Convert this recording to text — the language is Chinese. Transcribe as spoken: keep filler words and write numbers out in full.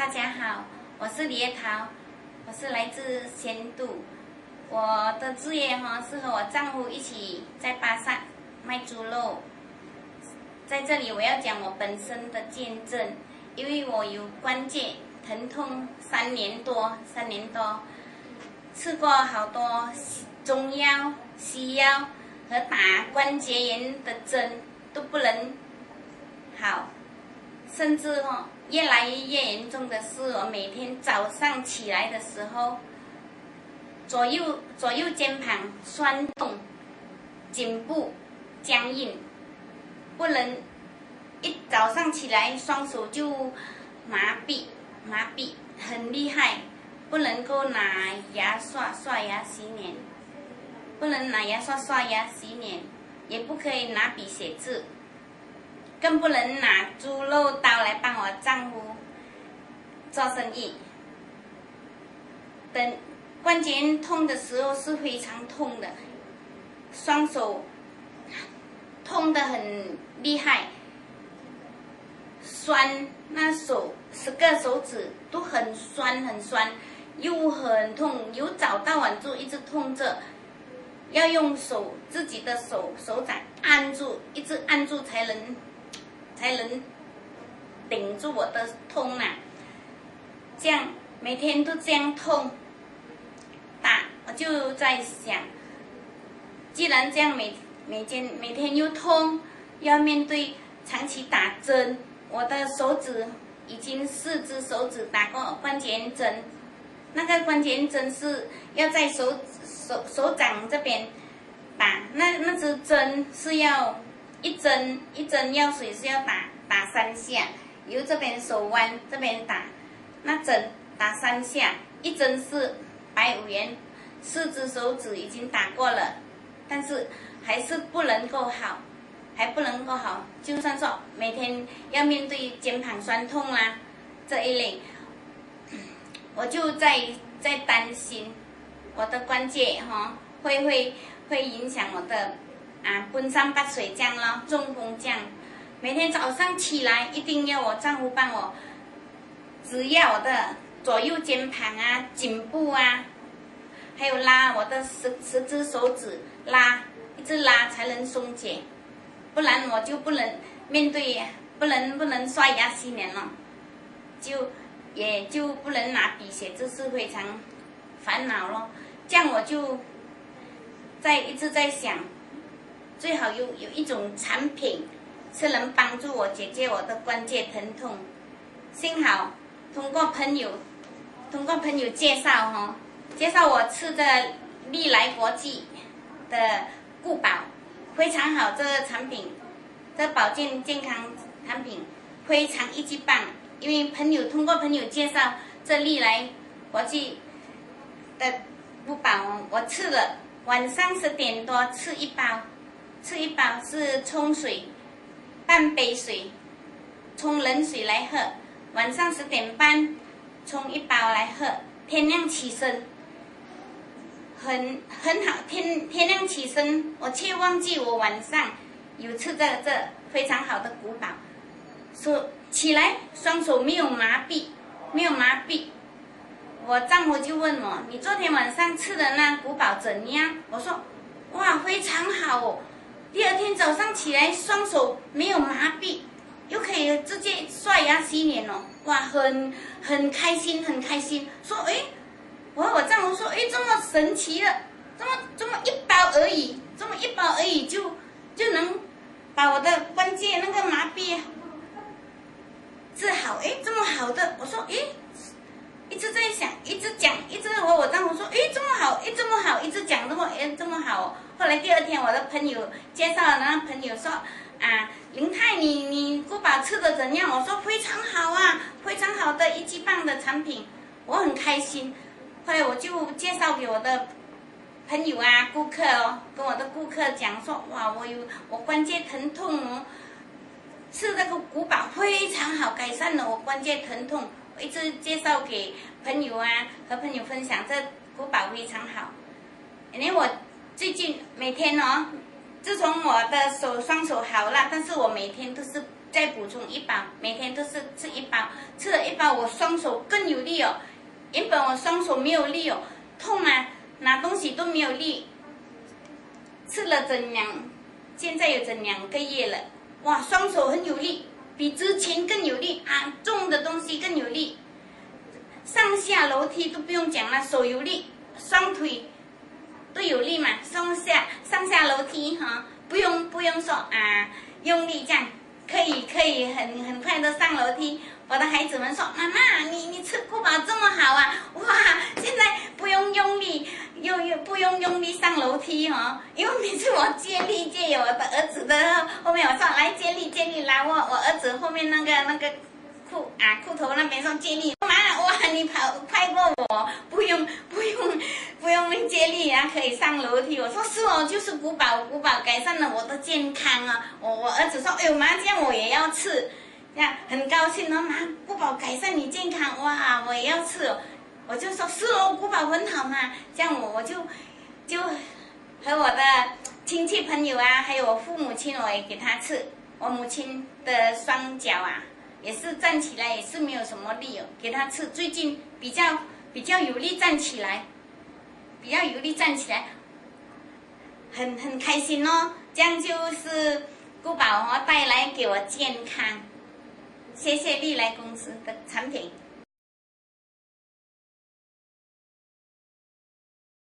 大家好，我是李叶桃，我是来自仙都。我的职业哈是和我丈夫一起在巴萨卖猪肉。在这里我要讲我本身的见证，因为我有关节疼痛三年多，三年多吃过好多中药、西药和打关节炎的针都不能好，甚至哈、哦。 越来越严重的是，我每天早上起来的时候，左右左右肩膀酸痛，颈部僵硬，不能一早上起来双手就麻痹麻痹，很厉害，不能够拿牙刷刷牙洗脸，不能拿牙刷刷牙洗脸，也不可以拿笔写字。 更不能拿猪肉刀来帮我丈夫做生意。等关节痛的时候是非常痛的，双手痛得很厉害，酸，那手十个手指都很酸很酸，又很痛，由早到晚就一直痛着。 要用手自己的手手掌按住，一直按住才能才能顶住我的痛啊！这样每天都这样痛，打我就在想，既然这样每每天每天又痛，要面对长期打针，我的手指已经四只手指打过关节炎针，那个关节炎针是要在手指。 手手掌这边打那那支针是要一针一针药水是要打打三下，由这边手腕这边打，那针打三下，一针是百五元，四只手指已经打过了，但是还是不能够好，还不能够好，就算说每天要面对肩膀酸痛啦、啊、这一类，我就在在担心。 我的关节哈、哦、会会会影响我的啊，分散八水这样咯，中风这样。每天早上起来一定要我丈夫帮我，只要我的左右肩膀啊、颈部啊，还有拉我的十十只手指拉，一直拉才能松解，不然我就不能面对，不能不能刷牙洗脸了，就也就不能拿笔写字，是非常。 烦恼咯，这样我就在一直在想，最好有有一种产品是能帮助我解决我的关节疼痛。幸好通过朋友，通过朋友介绍哦，介绍我吃的利来国际的固宝，非常好这个产品，这保健健康产品非常一级棒。因为朋友通过朋友介绍这利来国际。 的不饱，我吃了晚上十点多吃一包，吃一包是冲水，半杯水，冲冷水来喝。晚上十点半冲一包来喝，天亮起身，很很好。天天亮起身，我却忘记我晚上有吃这这非常好的古堡，说起来双手没有麻痹，没有麻痹。 我丈夫就问我：“你昨天晚上吃的那古堡怎样？”我说：“哇，非常好哦！第二天早上起来，双手没有麻痹，又可以直接刷牙洗脸哦！哇，很很开心，很开心。说哎，我和我丈夫说哎，这么神奇的，这么这么一包而已，这么一包而已就就能把我的关节那个麻痹治好，哎，这么好的。我说哎。” 一直在想，一直讲，一直和我丈夫说，诶，这么好，诶，这么好，一直讲这么，诶，这么好、哦。后来第二天，我的朋友介绍了，那个朋友说，啊，林太，你你古堡吃的怎样？我说非常好啊，非常好的一级棒的产品，我很开心。后来我就介绍给我的朋友啊、顾客哦，跟我的顾客讲说，哇，我有我关节疼痛哦，吃这个古堡非常好，改善了我关节疼痛。 一直介绍给朋友啊，和朋友分享这古堡非常好。因为我最近每天哦，自从我的手双手好了，但是我每天都是再补充一包，每天都是吃一包，吃了一包我双手更有力哦。原本我双手没有力哦，痛啊，拿东西都没有力。吃了整两，现在有整两个月了，哇，双手很有力，比之前更有力啊，重的东西更有力，上下楼梯都不用讲了，手有力，双腿都有力嘛，上下上下楼梯哈，不用不用说啊，用力这样。 可以可以，很很快的上楼梯。我的孩子们说：“妈妈，你你吃不饱这么好啊！哇，现在不用用力，又又不用用力上楼梯哦。因为每次我接力接我的儿子的后面，我说来接力接力来，我我儿子后面那个那个裤啊裤头那边说接力，妈妈哇你跑快过我，不用不用不用接力啊，可以上楼梯。我说是哦，就是古堡古堡改善了我的健康啊。” 我儿子说：“哎呦妈，这样我也要吃，这样很高兴哦。妈，古堡改善你健康，哇，我也要吃哦。”我就说：“是哦，古堡很好嘛。”这样我我就就和我的亲戚朋友啊，还有我父母亲，我也给他吃。我母亲的双脚啊，也是站起来也是没有什么力哦，给他吃。最近比较比较有力站起来，比较有力站起来，很很开心哦。这样就是。 古堡带来给我健康，谢谢利来公司的产品。